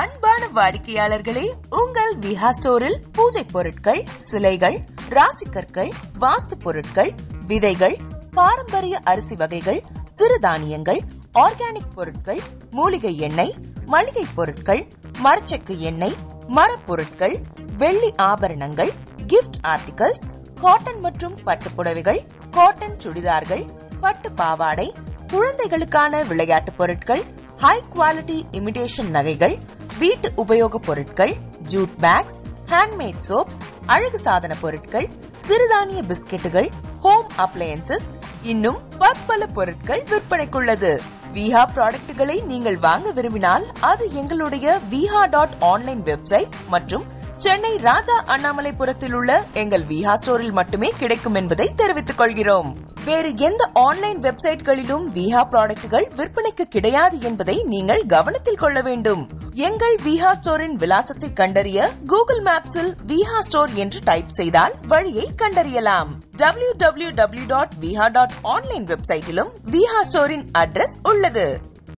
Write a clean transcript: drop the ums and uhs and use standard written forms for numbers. அன்பான வாடிக்கையாளர்களே, உங்கள் விஹா ஸ்டோரில் பூஜை பொருட்கள், சிலைகள், ராசிக்கற்கள், வாஸ்து பொருட்கள், விதைகள், பாரம்பரிய அரிசி வகைகள், சிறுதானியங்கள், ஆர்கானிக் பொருட்கள், மூலிகை எண்ணெய், மளிகை பொருட்கள், மரச்செக்கு எண்ணெய், மரப்பொருட்கள், வெள்ளி ஆபரணங்கள், கிஃப்ட் ஆர்டிகல்ஸ், காட்டன் மற்றும் பட்டு புடவைகள், காட்டன் சுடிதார்கள், பட்டு பாவாடை, குழந்தைகளுக்கான விளையாட்டு பொருட்கள், ஹை குவாலிட்டி இமிடேஷன் நகைகள், வீட்டு உபயோக பொருட்கள், ஜூட் பேக்ஸ், ஹேண்ட்மேட் சோப்ஸ், அழகு சாதன பொருட்கள், சிறுதானிய பிஸ்கெட்டுகள், ஹோம் அப்ளையன்சஸ், இன்னும் பற்பல பொருட்கள் விற்பனைக்குள்ளது. விஹா ப்ராடக்ட்களை நீங்கள் வாங்க விரும்பினால் அது எங்களுடைய viha.online வெப்சைட் மற்றும் சென்னை ராஜா அண்ணாமலைபுரத்தில் உள்ள எங்கள் விஹா ஸ்டோரில் மட்டுமே கிடைக்கும் என்பதை தெரிவித்துக் கொள்கிறோம். வேறு எந்த ஆன்லைன் வெப்சைட்களிலும் விஹா ப்ராடக்ட்கள் விற்பனைக்கு கிடையாது என்பதை நீங்கள் கவனத்தில் கொள்ள வேண்டும். எங்கள் விஹா ஸ்டோரின் விலாசத்தை கண்டறிய கூகுள் மேப்ஸில் விஹா ஸ்டோர் என்று டைப் செய்தால் வழியை கண்டறியலாம். www.viha.online வெப்சைட்டிலும் விஹா ஸ்டோரின் அட்ரஸ் உள்ளது.